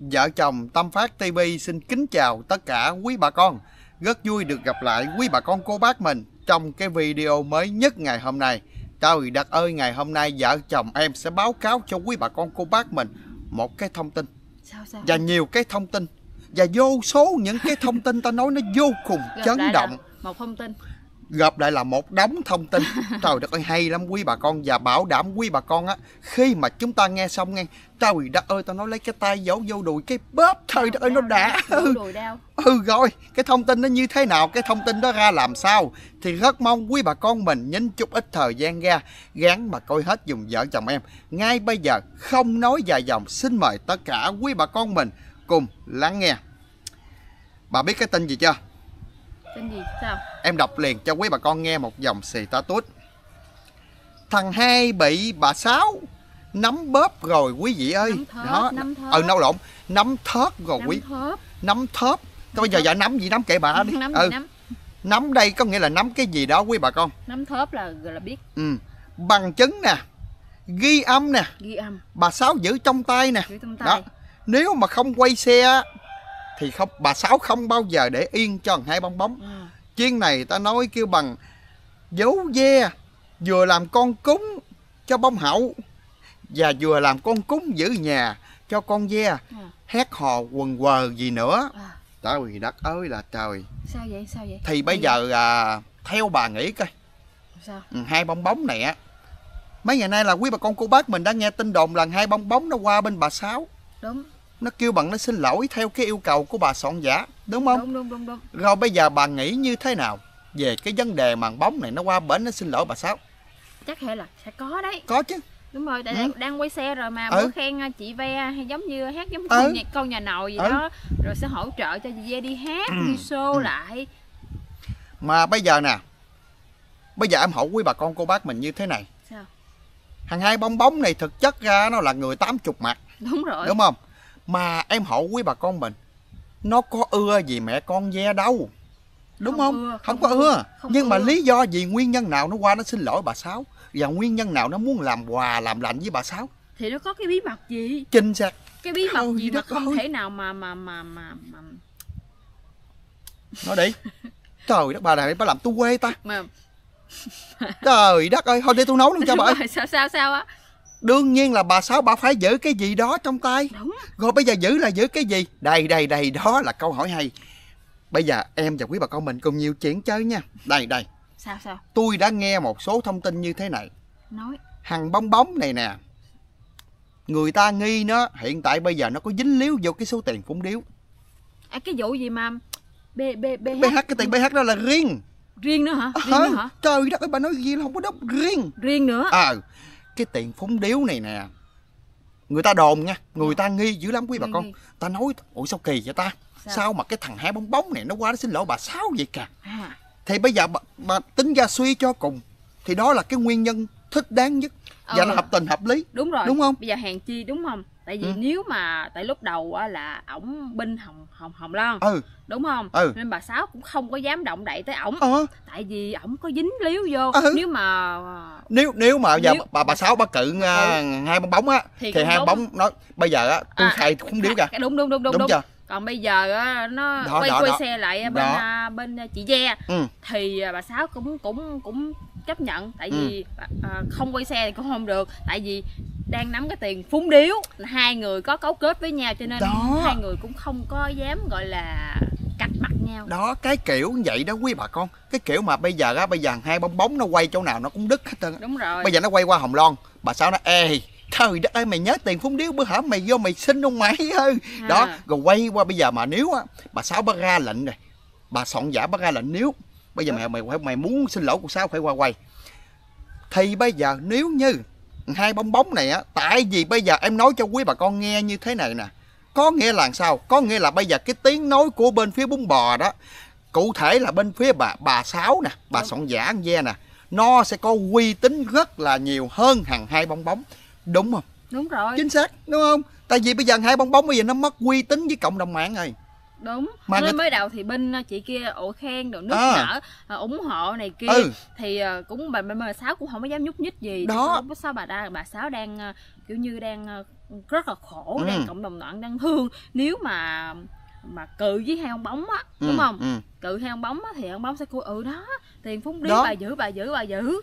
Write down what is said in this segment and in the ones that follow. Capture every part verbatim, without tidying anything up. Vợ chồng Tâm Phát ti vi xin kính chào tất cả quý bà con. Rất vui được gặp lại quý bà con cô bác mình trong cái video mới nhất ngày hôm nay. Trời đất ơi, ngày hôm nay vợ chồng em sẽ báo cáo cho quý bà con cô bác mình một cái thông tin. Sao, sao? Và nhiều cái thông tin, và vô số những cái thông tin ta nói nó vô cùng chấn động. Một thông tin gặp lại là một đống thông tin. Trời đất ơi, hay lắm quý bà con. Và bảo đảm quý bà con á, khi mà chúng ta nghe xong nghe, trời đất ơi, tao nói lấy cái tay giấu vô đùi cái bóp. Trời đất ơi, nó đã đùi đau. Ừ rồi, cái thông tin nó như thế nào, cái thông tin đó ra làm sao, thì rất mong quý bà con mình nhín chút ít thời gian ra, gán mà coi hết dùng vợ chồng em. Ngay bây giờ, không nói dài dòng, xin mời tất cả quý bà con mình cùng lắng nghe. Bà biết cái tin gì chưa? Tên gì? Sao? Em đọc liền cho quý bà con nghe một dòng xì ta tút. Thằng hai bị bà Sáu nắm bóp rồi quý vị ơi. Nắm thớp, đó. Nắm thớp. Ừ, nấu lộn. Nắm thớp rồi nắm quý thớp. Nắm thớp. Thôi giờ giờ nắm gì nắm kệ bà đi. Nắm, ừ. nắm. nắm đây có nghĩa là nắm cái gì đó quý bà con. Nắm thớp là là biết. Ừ. Bằng chứng nè, ghi âm nè. Ghi âm. Bà Sáu giữ trong tay nè. Giữ trong tay. Đó. Nếu mà không quay xe thì không, bà Sáu không bao giờ để yên cho thằng hai bong bóng. Ừ. Chuyên này ta nói kêu bằng dấu ve, vừa làm con cúng cho bông hậu và vừa làm con cúng giữ nhà cho con ve. Ừ. Hét hò quần quờ gì nữa. À. Trời đất ơi là trời. Sao vậy? Sao vậy? Thì bây Hay giờ vậy? À, theo bà nghĩ coi. Sao? Hai bong bóng này á, mấy ngày nay là quý bà con cô bác mình đã nghe tin đồn là hai bong bóng nó qua bên bà Sáu. Đúng. Nó kêu bằng nó xin lỗi theo cái yêu cầu của bà soạn giả, đúng không? Đúng, đúng, đúng, đúng. Rồi bây giờ bà nghĩ như thế nào về cái vấn đề màn bóng này nó qua bển nó xin lỗi bà Sáu? Chắc hệ là sẽ có đấy. Có chứ. Đúng rồi, tại ừ. đang quay xe rồi mà ừ. bữa khen chị Ve hay giống như hát giống ừ. câu nhà nồi gì ừ. đó. Rồi sẽ hỗ trợ cho chị Ve đi hát, ừ. đi show ừ. lại. Mà bây giờ nè, bây giờ em hỏi quý bà con cô bác mình như thế này. Sao? Thằng hai bong bóng này thực chất ra nó là người tám chục mặt. Đúng rồi. Đúng không? Mà em hỏi quý bà con mình, nó có ưa gì mẹ con ve đâu. Đúng không? Không, ưa, không, không có ưa, ưa. Không Nhưng ưa. mà lý do gì, nguyên nhân nào nó qua nó xin lỗi bà Sáu, và nguyên nhân nào nó muốn làm hòa làm lành với bà Sáu, thì nó có cái bí mật gì? Chính xác. Cái bí mật Ôi gì mà không ơi. thể nào mà mà mà mà, mà... Nói đi. Trời đất, bà này bà làm tôi quê ta mà... Trời đất ơi, thôi để tôi nấu luôn cho bà ơi. Sao sao sao á? Đương nhiên là bà Sáu bà phải giữ cái gì đó trong tay. Đúng. Rồi bây giờ giữ là giữ cái gì? Đây đây đây, đó là câu hỏi hay. Bây giờ em và quý bà con mình cùng nhiều chuyện chơi nha. Đây đây. Sao sao? Tôi đã nghe một số thông tin như thế này. Nói. Thằng bong bóng này nè, người ta nghi nó hiện tại bây giờ nó có dính líu vô cái số tiền phúng điếu. À, cái vụ gì mà B, B, BH. BH, cái tiền bê hát đó là riêng. Riêng nữa hả? Riêng à, nữa hả? Trời đất ơi, bà nói gì là không có đốc riêng. Riêng nữa. À, cái tiền phúng điếu này nè, người ta đồn nha, người ta nghi dữ lắm quý bà con. Ta nói ủa sao kỳ vậy ta, sao, sao mà cái thằng hai bong bóng này nó qua nó xin lỗi bà Sáu vậy cả. À. Thì bây giờ bà, bà tính ra suy cho cùng thì đó là cái nguyên nhân thích đáng nhất. Ừ. Và nó hợp tình hợp lý. Đúng rồi, đúng không? Bây giờ hèn chi, đúng không? Tại vì ừ. nếu mà tại lúc đầu là ổng binh hồng hồng hồng Loan, ừ. đúng không? Ừ. Nên bà Sáu cũng không có dám động đậy tới ổng. Ừ. Tại vì ổng có dính líu vô. Ừ. Nếu mà nếu nếu mà giờ nếu... bà bà Sáu bà cự ừ. hai bóng bóng á thì, thì hai bóng, bóng nói bây giờ á tôi à, khai không điếu kìa. Đúng đúng đúng đúng. đúng, đúng. Còn bây giờ á, nó đó, quay đó, quay đó. xe lại bên à, bên chị Ve. Ừ. Thì bà Sáu cũng cũng cũng chấp nhận, tại vì ừ. à, không quay xe thì cũng không được, tại vì đang nắm cái tiền phúng điếu, hai người có cấu kết với nhau cho nên đó. hai người cũng không có dám gọi là cạch mặt nhau. Đó, cái kiểu vậy đó quý bà con. Cái kiểu mà bây giờ á, bây giờ hai bong bóng nó quay chỗ nào nó cũng đứt hết trơn. Đúng rồi. Bây giờ nó quay qua Hồng Loan, bà Sáu nó ê trời đất ơi mày nhớ tiền phúng điếu bữa hả, mày vô mày xin ông mày ơi. À. Đó, rồi quay qua bây giờ mà nếu á bà Sáu bắt ra lệnh rồi, bà soạn giả bắt ra lệnh nếu bây giờ mày mày mày muốn xin lỗi cuộc Sáu phải qua quay. Thì bây giờ nếu như hai bong bóng này á, tại vì bây giờ em nói cho quý bà con nghe như thế này nè, có nghĩa là sao? Có nghĩa là bây giờ cái tiếng nói của bên phía bún bò đó, cụ thể là bên phía bà bà Sáu nè, bà soạn giả ăn ve nè, nó sẽ có uy tín rất là nhiều hơn thằng hai bong bóng, đúng không? Đúng rồi, chính xác, đúng không? Tại vì bây giờ hai bong bóng bây giờ nó mất uy tín với cộng đồng mạng rồi. Đúng, mà mới cái... đầu thì bên chị kia ổ khen đồ nước à. nở, ủng hộ này kia ừ. Thì cũng bà, bà, bà Sáu cũng không có dám nhúc nhích gì. Đó lúc đó bà, bà, bà Sáu đang kiểu như đang rất là khổ, ừ. đang cộng đồng loạn, đang thương. Nếu mà mà cự với hai ông bóng á, ừ. đúng không? Ừ. Cự hai ông bóng á, thì ông bóng sẽ cua ừ đó, tiền phúng đi bà giữ, bà giữ, bà giữ.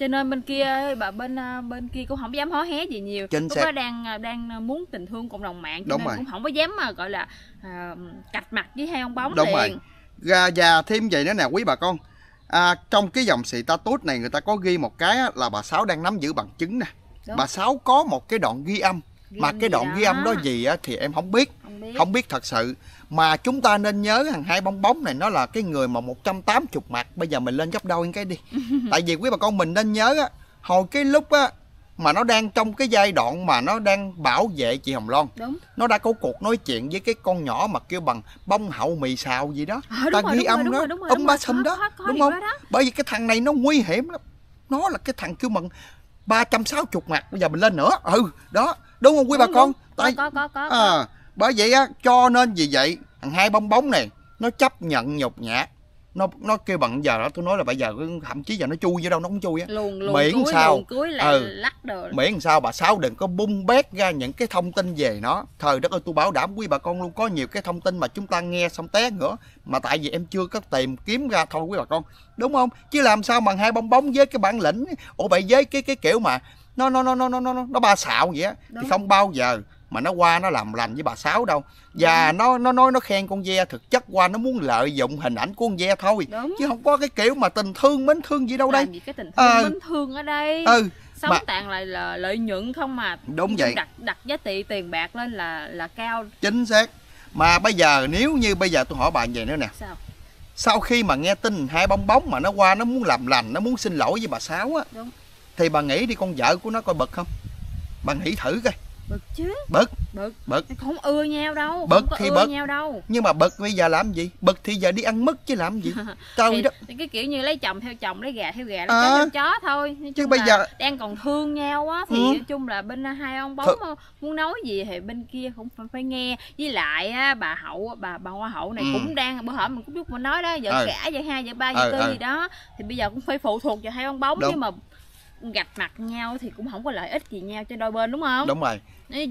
Cho nên bên kia bà bên bên kia cũng không dám hó hé gì nhiều. Chính xác. Lúc đó đang đang muốn tình thương cộng đồng mạng cho đúng nên rồi. Cũng không có dám mà gọi là à, cạch mặt với hai ông bóng đúng liền. Rồi. Và, và thêm vậy nữa nè quý bà con. À, trong cái dòng xì ta tốt này người ta có ghi một cái là bà Sáu đang nắm giữ bằng chứng nè. Đúng. Bà Sáu có một cái đoạn ghi âm. Ghi mà cái đoạn đó. Ghi âm đó gì á thì em không biết. Không biết. Không biết thật sự. Mà chúng ta nên nhớ thằng Hai Bong Bóng này nó là cái người mà một trăm tám mươi mặt. Bây giờ mình lên gấp đôi cái đi. Tại vì quý bà con mình nên nhớ á, hồi cái lúc á mà nó đang trong cái giai đoạn mà nó đang bảo vệ chị Hồng Loan. Đúng. Nó đã có cuộc nói chuyện với cái con nhỏ mà kêu bằng bông hậu mì xào gì đó. À, ta rồi, ghi âm nó ấm ba xâm đó, đúng, đúng không? Đó. Bởi vì cái thằng này nó nguy hiểm lắm. Nó là cái thằng kêu bằng ba trăm sáu mươi mặt, bây giờ mình lên nữa. Ừ, đó. Đúng không quý đúng, bà con? Tại... Có có có. có. À, bởi vậy á, cho nên vì vậy thằng Hai Bong Bóng này nó chấp nhận nhục nhã, nó nó kêu bằng giờ đó tôi nói là bây giờ thậm chí giờ nó chui vô đâu nó cũng chui á, miễn cuối, sao ừ, lắc đồ. Miễn sao bà Sáu đừng có bung bét ra những cái thông tin về nó. Thời đất ơi tôi bảo đảm quý bà con luôn, có nhiều cái thông tin mà chúng ta nghe xong té nữa mà tại vì em chưa có tìm kiếm ra thôi quý bà con, đúng không? Chứ làm sao mà Hai Bong Bóng với cái bản lĩnh ủa vậy với cái cái kiểu mà nó nó nó nó nó nó nó ba xạo vậy á thì không bao giờ mà nó qua nó làm lành với bà Sáu đâu. Và ừ. nó nó nói nó khen con ve, thực chất qua nó muốn lợi dụng hình ảnh của con ve thôi. Đúng. Chứ không có cái kiểu mà tình thương mến thương gì đâu. Làm đây gì cái tình thương à, mến thương ở đây ừ. sống mà... tàn lại là lợi nhuận không mà. Đúng vậy. Đặt, đặt giá trị tiền bạc lên là là cao. Chính xác. Mà bây giờ nếu như bây giờ tôi hỏi bà vậy nữa nè. Sao? Sau khi mà nghe tin Hai Bong Bóng mà nó qua nó muốn làm lành, nó muốn xin lỗi với bà Sáu á. Đúng. Thì bà nghĩ đi con vợ của nó coi bực không? Bà nghĩ thử coi. Bực chứ. Bực. Bực. Bực. Không ưa nhau đâu. Bực không có thì ưa bực. nhau đâu. Nhưng mà bực bây giờ làm gì? Bực thì giờ đi ăn mứt chứ làm gì? Trời đất. Cái kiểu như lấy chồng theo chồng, lấy gà theo gà, lấy à, chó theo chó thôi. Chứ bây giờ đang còn thương nhau á thì ừ. nói chung là bên Hai Ông Bóng Th... muốn nói gì thì bên kia cũng phải nghe. Với lại á, bà Hậu, bà bà Hoa Hậu này ừ. cũng đang bữa hổm mình cũng chút mà nói đó, vợ cả, ừ. vợ hai, vợ ba, vợ ừ, tư ừ. gì đó thì bây giờ cũng phải phụ thuộc vào Hai Ông Bóng. Đúng. Nhưng mà gạch mặt nhau thì cũng không có lợi ích gì nhau cho đôi bên, đúng không? Đúng rồi.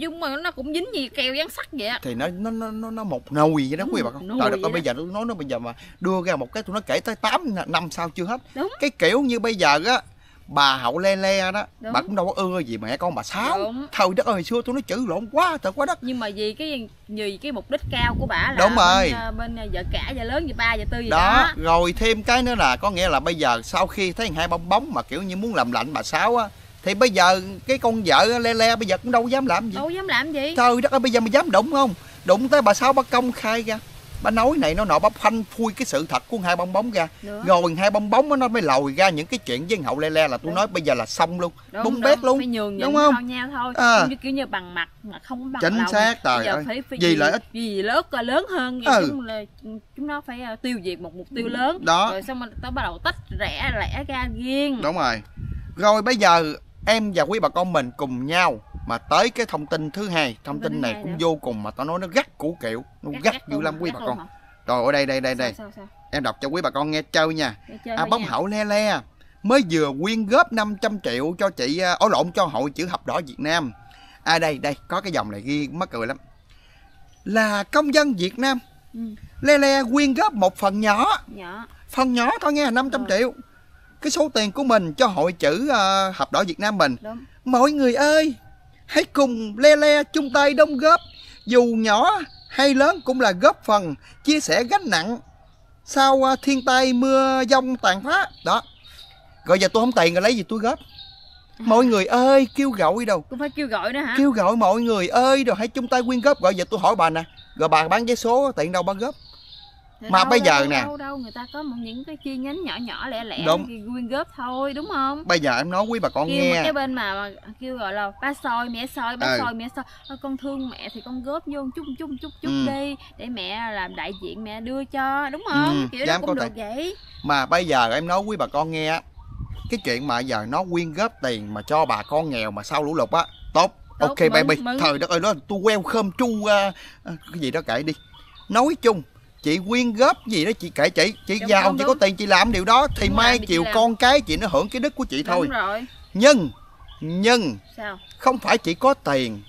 Chúng mà nó cũng dính gì keo dán sắt vậy á. Thì nó nó nó nó một nồi vậy đó quý bà con. Trời đất ơi bây giờ tôi nói nó bây giờ mà đưa ra một cái tụi nó kể tới tám năm sau chưa hết. Đúng. Cái kiểu như bây giờ á bà Hậu le le đó. Đúng. Bà cũng đâu có ưa gì mẹ con bà Sáu. Thôi đất ơi hồi xưa tôi nói chữ lộn quá thật quá đất. Nhưng mà vì cái vì cái mục đích cao của bà là đúng rồi. Bên, bên vợ cả, vợ lớn, vợ ba, vợ tư gì đó. Đó rồi thêm cái nữa là có nghĩa là bây giờ sau khi thấy Hai Bong Bóng mà kiểu như muốn làm lạnh bà Sáu á thì bây giờ cái con vợ le le bây giờ cũng đâu dám làm gì. Đâu dám làm gì. Trời đất ơi bây giờ mày dám đụng không? Đụng tới bà Sáu bà công khai ra, bà nói này nó nọ, bà phanh phui cái sự thật của Hai Bong Bóng ra. Được. Rồi Hai Bong Bóng đó, nó mới lòi ra những cái chuyện với Hậu le le là tôi nói bây giờ là xong luôn, bung bét luôn, phải nhường đúng không? Nhau thôi à. Như kiểu như bằng mặt mà không bằng chính lòng. Xác rồi phải, phải vì lợi ích vì lớn lớn hơn ừ. chúng, là, chúng nó phải uh, tiêu diệt một mục tiêu lớn đó. Rồi xong tao bắt đầu tách rẽ rẽ ra riêng. Đúng rồi. Rồi bây giờ em và quý bà con mình cùng nhau mà tới cái thông tin thứ hai. Thông tin này cũng vô cùng mà tao nói nó gắt củ kiệu, nó gắt dữ lắm quý bà con. Rồi ở đây đây đây đây. Em đọc cho quý bà con nghe chơi nha. À, bóng Hậu le le mới vừa quyên góp năm trăm triệu cho chị ổ lộn cho Hội Chữ Thập Đỏ Việt Nam. À đây đây, có cái dòng này ghi mắc cười lắm. Là công dân Việt Nam. Le le quyên góp một phần nhỏ. Phần nhỏ thôi nghe, năm trăm triệu. Cái số tiền của mình cho Hội Chữ Thập Đỏ Việt Nam mình. Mọi người ơi, hãy cùng le le chung tay đóng góp, dù nhỏ hay lớn cũng là góp phần chia sẻ gánh nặng sau thiên tai mưa dông tàn phá đó. Rồi giờ tôi không tiền rồi lấy gì tôi góp. Mọi người ơi kêu gọi đâu. Cũng phải kêu gọi nữa hả? Kêu gọi mọi người ơi rồi hãy chung tay quyên góp. Rồi giờ tôi hỏi bà nè, rồi bà bán vé số tiện đâu bán góp. Thì mà đâu, bây giờ đâu, nè đâu, đâu người ta có một những cái chi nhánh nhỏ nhỏ lẻ lẻ quyên góp thôi, đúng không? Bây giờ em nói quý bà con kêu nghe cái bên mà, mà kêu gọi là ba soi mẹ soi, ba ừ. soi mẹ soi, con thương mẹ thì con góp vô chút chút chút chút ừ. đi để mẹ làm đại diện mẹ đưa cho, đúng không? Ừ, kiểu đó cũng được vậy. Mà bây giờ em nói quý bà con nghe cái chuyện mà giờ nó quyên góp tiền mà cho bà con nghèo mà sau lũ lụt á, tốt, tốt ok mừng, baby mừng. Thời đất ơi đó tôi welcome chu uh, cái gì đó kể đi. nói chung chị quyên góp gì đó chị kể, chị chị đúng, giàu đúng, chị đúng. Có tiền chị làm điều đó thì đúng mai chiều con cái chị nó hưởng cái đức của chị đúng thôi rồi. nhưng nhưng Sao? Không phải chị có tiền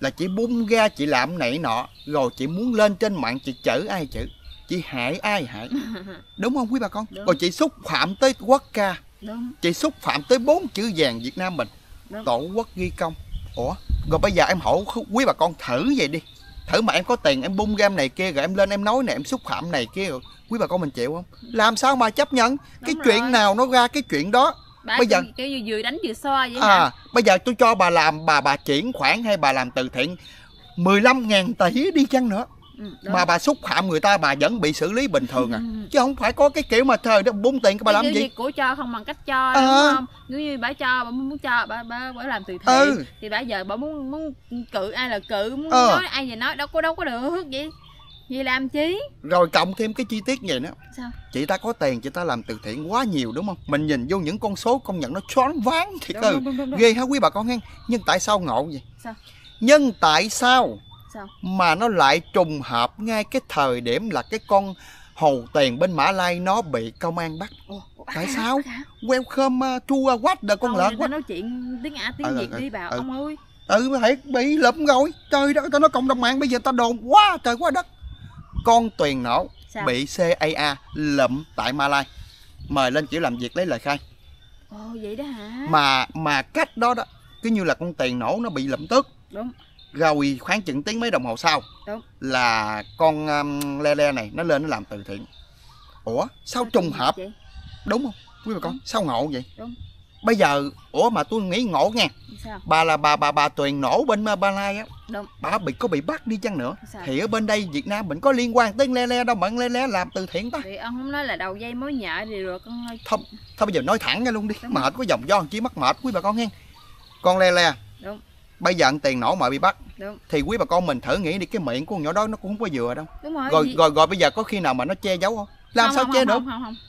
là chị bung ra chị làm này nọ rồi chị muốn lên trên mạng chị chửi ai chửi, chị hại ai hại, đúng không quý bà con? Đúng. Rồi chị xúc phạm tới quốc ca, đúng. Chị xúc phạm tới bốn chữ vàng Việt Nam mình, đúng. Tổ quốc ghi công. Ủa rồi bây giờ em hỏi quý bà con thử vậy đi, thử mà em có tiền em bung ra em này kia rồi em lên em nói này em xúc phạm này kia rồi quý bà con mình chịu không? Làm sao mà chấp nhận? Đúng cái rồi. Chuyện nào nó ra cái chuyện đó. Bà bây giờ kêu vừa đánh vừa so vậy à, bây giờ tôi cho bà làm bà bà chuyển khoản hay bà làm từ thiện mười lăm ngàn tỷ đi chăng nữa, ừ, mà bà xúc phạm người ta bà vẫn bị xử lý bình thường à, ừ. Chứ không phải có cái kiểu mà thời đó bung tiền của bà cái làm gì của cho không bằng cách cho à. Đúng không? Nếu như bà cho bà muốn cho bà bà, bà làm từ thiện ừ. Thì bà giờ bà muốn muốn cự ai là cự, muốn ừ. Nói ai về nói đâu có đâu có được vậy. Vậy làm chí. Rồi cộng thêm cái chi tiết vậy nữa. Sao? Chị ta có tiền, chị ta làm từ thiện quá nhiều đúng không? Mình nhìn vô những con số công nhận nó choáng váng thiệt ư. Ghê hả quý bà con nghe. Nhưng tại sao ngộ vậy? Sao? Nhưng tại sao, sao mà nó lại trùng hợp ngay cái thời điểm là cái con hồ tiền bên Mã Lai nó bị công an bắt? Ồ, tại à, sao? À? Welcome to what the con lợn quá. Nói chuyện tiếng Ả tiếng à, Việt à, đi bà à, ông ơi. Ừ phải bị lụm rồi. Trời đất, tao nói cộng đồng mạng bây giờ tao đồn quá trời quá đất. Con Tuyền Nổ Sao? Bị C A A lụm tại Malai, mời lên chỉ làm việc lấy lời khai. Ồ vậy đó hả? Mà mà cách đó đó cứ như là con Tuyền Nổ nó bị lụm tước. Đúng. Rồi khoảng chừng tiếng mấy đồng hồ sau đúng. Là con um, le le này nó lên nó làm từ thiện. Ủa sao trùng hợp vậy? Đúng không quý bà con? Sao ngộ vậy? Đúng. Bây giờ ủa mà tôi nghĩ ngộ nha. Sao? Bà là bà bà bà Tuyền Nổ bên Malai á. Đúng. Bà bị có bị bắt đi chăng nữa sao? Thì ở bên đây Việt Nam mình có liên quan tới le le đâu mà le le làm từ thiện ta. Thì ông không nói là đầu dây mối nhợ thì được con ơi. Thôi, thôi bây giờ nói thẳng ra luôn đi. Đúng. Mệt quá dòng do chỉ mắc mệt quý bà con nghe. Con le le đúng. Bây giờ Tiền Nổ mà bị bắt đúng. Thì quý bà con mình thử nghĩ đi, cái miệng của con nhỏ đó nó cũng không có vừa đâu. Đúng rồi. Rồi, rồi rồi bây giờ có khi nào mà nó che giấu không? Làm không, sao không, che được?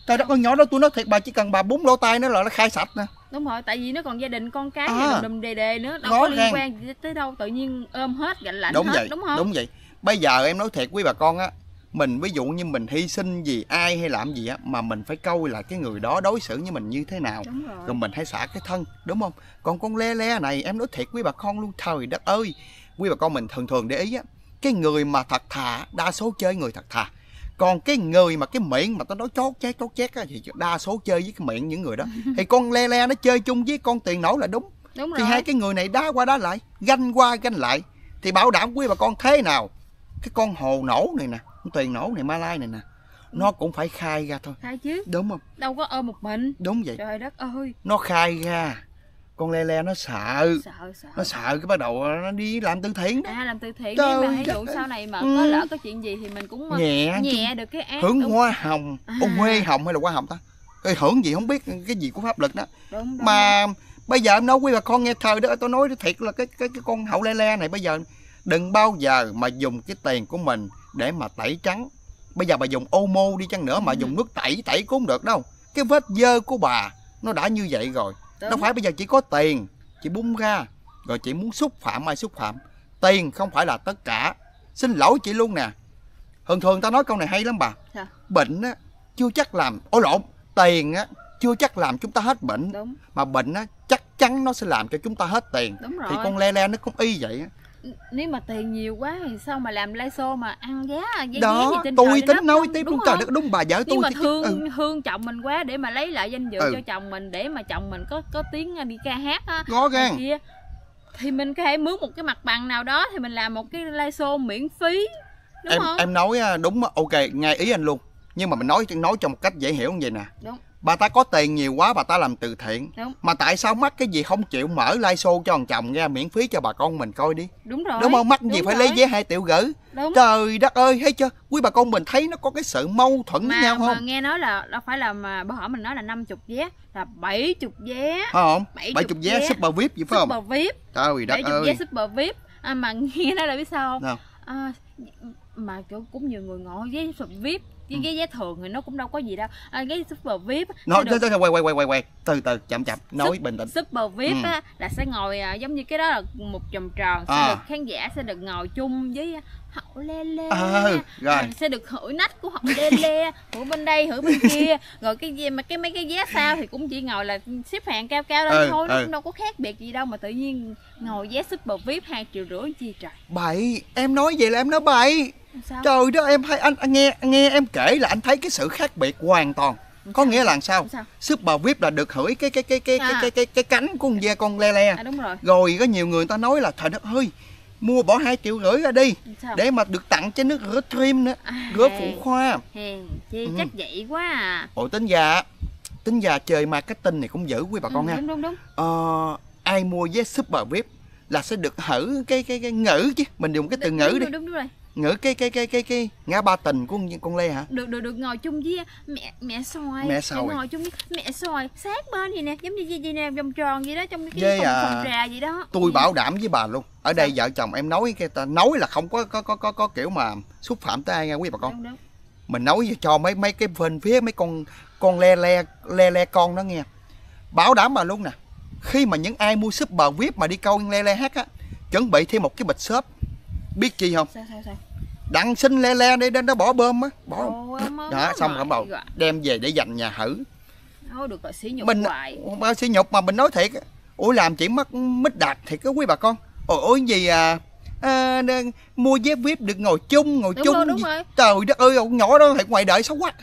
Trời đất, con nhỏ đó tôi nói thiệt bà chỉ cần bà búng lỗ tai nó là nó khai sạch nè. Đúng rồi, tại vì nó còn gia đình con cái à, đùm đề đề nữa, đâu có liên ràng. Quan gì tới đâu, tự nhiên ôm hết gạnh lạnh đúng hết, vậy, đúng không? Đúng vậy. Bây giờ em nói thiệt quý bà con á, mình ví dụ như mình hy sinh gì ai hay làm gì á mà mình phải coi là cái người đó đối xử với mình như thế nào. Đúng rồi. Rồi mình hãy xả cái thân, đúng không? Còn con le le này em nói thiệt quý bà con luôn, trời đất ơi. Quý bà con mình thường thường để ý á, cái người mà thật thà đa số chơi người thật thà. Còn cái người mà cái miệng mà tao nói chót chét chót chét á thì đa số chơi với cái miệng những người đó. Thì con le le nó chơi chung với con Tiền Nổ là đúng, đúng rồi. Thì hai cái người này đá qua đá lại, ganh qua ganh lại thì bảo đảm quý bà con thế nào cái con hồ nổ này nè, con Tiền Nổ này, Malai này nè, nó cũng phải khai ra thôi. Khai chứ, đúng không? Đâu có ôm một mình. Đúng vậy. Trời đất ơi, nó khai ra con le le nó sợ, sợ, sợ. Nó sợ cái bắt đầu nó đi làm từ thiện đó. À làm từ thiện đó, mà ví dụ sau này mà ừ. Có lỡ có chuyện gì thì mình cũng nhẹ, nhẹ được cái án. Hưởng đúng. Hoa hồng, à. Ô huê hồng hay là hoa hồng ta? Ê, hưởng gì không biết, cái gì của pháp luật đó. Đúng, đúng. Mà bây giờ em nói quý bà con nghe thời đó, tôi nói thiệt là cái cái cái con hậu le le này bây giờ đừng bao giờ mà dùng cái tiền của mình để mà tẩy trắng. Bây giờ bà dùng Omo đi chăng nữa mà ừ. Dùng nước tẩy tẩy cũng không được đâu. Cái vết dơ của bà nó đã như vậy rồi. Đúng. Nó phải bây giờ chỉ có tiền, chị bung ra, rồi chị muốn xúc phạm ai xúc phạm. Tiền không phải là tất cả. Xin lỗi chị luôn nè. Thường thường ta nói câu này hay lắm bà. Dạ. Bệnh á, chưa chắc làm, ôi lộn, tiền á, chưa chắc làm chúng ta hết bệnh. Đúng. Mà bệnh á, chắc chắn nó sẽ làm cho chúng ta hết tiền. Đúng rồi. Thì con le le nó cũng y vậy á. Nếu mà tiền nhiều quá thì sao mà làm live show mà ăn giá giá đó, gì tôi tính nói tiếp đúng, trời đất, đúng bà vợ tôi mà thương ừ. Thương chồng mình quá để mà lấy lại danh dự ừ. Cho chồng mình để mà chồng mình có có tiếng đi ca hát á kia, thì mình có thể mướn một cái mặt bằng nào đó thì mình làm một cái live show miễn phí đúng em, không? Em nói đúng, ok, ngay ý anh luôn, nhưng mà mình nói nói trong một cách dễ hiểu như vậy nè. Đúng. Bà ta có tiền nhiều quá, bà ta làm từ thiện. Đúng. Mà tại sao mắc cái gì không chịu mở live show cho thằng chồng ra miễn phí cho bà con mình coi đi. Đúng rồi. Đúng không? Mắc gì phải lấy vé hai triệu rưỡi. Trời đất ơi, thấy chưa? Quý bà con mình thấy nó có cái sự mâu thuẫn với nhau không? Mà nghe nói là đâu phải là mà bữa hỏi mình nói là năm mươi vé, là bảy mươi vé. Phải không? bảy mươi vé super vê i pê gì phải không? Super vê i pê. Trời đất ơi. bảy mươi vé super vê i pê. À, mà nghe nói là biết sao không? À, mà kiểu cũng nhiều người ngồi ghế vi ai pi với ghế vé thường thì nó cũng đâu có gì đâu. À, ghế super vi ai pi nó được... quay quay quay quay quay từ từ chậm chậm nói Sup, bình tĩnh. Super vi ai pi ừ. á, là sẽ ngồi giống như cái đó là một vòng tròn sẽ à. Được khán giả sẽ được ngồi chung với Hồng Lê Lê à, rồi. Rồi sẽ được hửi nách của Hồng Lê Lê hửi bên đây hửi bên kia, rồi cái gì mà cái mấy cái vé sau thì cũng chỉ ngồi là xếp hạng cao cao lên ừ, thôi ừ. Nó cũng đâu có khác biệt gì đâu mà tự nhiên ngồi vé super vi ai pi hai triệu rưỡi chi trời. Bậy, em nói vậy là em nói bậy. Sao? Trời đó em hay anh, anh nghe nghe em kể là anh thấy cái sự khác biệt hoàn toàn. Sao? Có nghĩa là sao? Sao? Super vi ai pi là được hửi cái cái cái cái à. cái, cái cái cái cánh của con ve con le le. À, đúng rồi. Rồi có nhiều người, người ta nói là trời đất ơi, mua bỏ hai triệu rưỡi ra đi sao? Để mà được tặng cho nước rửa trim nữa, à, rửa phụ khoa. Hèn chi ừ. chắc vậy quá à. Ủa tính già, tính già chơi marketing này cũng dữ quý bà con ừ, ha. Đúng đúng đúng. Ờ, ai mua vé super vi ai pi là sẽ được hử cái cái cái ngữ chứ, mình dùng cái từ đúng, ngữ đúng, đi. Đúng, đúng, đúng rồi. Ngữ cái cái cái cái cái ngã ba tình của con, con Lê hả? Được được được ngồi chung với mẹ mẹ xoài. Mẹ xoài. Ngồi chung với mẹ xoài sát bên gì nè, giống như gì, gì nè, vòng tròn gì đó trong cái với phòng, à, phòng trà gì đó. Tôi ừ. bảo đảm với bà luôn. Ở đây vợ chồng em nói cái ta nói là không có có có có, có kiểu mà xúc phạm tới ai nha quý bà con. Đúng, đúng. Mình nói cho mấy mấy cái bên phía mấy con con le le le le con đó nghe. Bảo đảm bà luôn nè. Khi mà những ai mua super vi ai pi mà đi câu le le hát á, chuẩn bị thêm một cái bịch xốp. Biết chi không? Sao, sao, sao? Đặng xin le le đi đến đó bỏ bơm á, bỏ Ồ, đó, đó xong rồi bầu đem về để dành nhà hử. Thôi được rồi, sỉ nhục mình, hoài. Bao sỉ nhục mà mình nói thiệt. Ủa làm chỉ mất mít đạt thiệt á quý bà con. Ủa, ủa gì à, à mua vé vi ai pi được ngồi chung, ngồi đúng chung. Rồi, đúng rồi. Trời đất ơi, ông nhỏ đó thiệt ngoài đời xấu quá.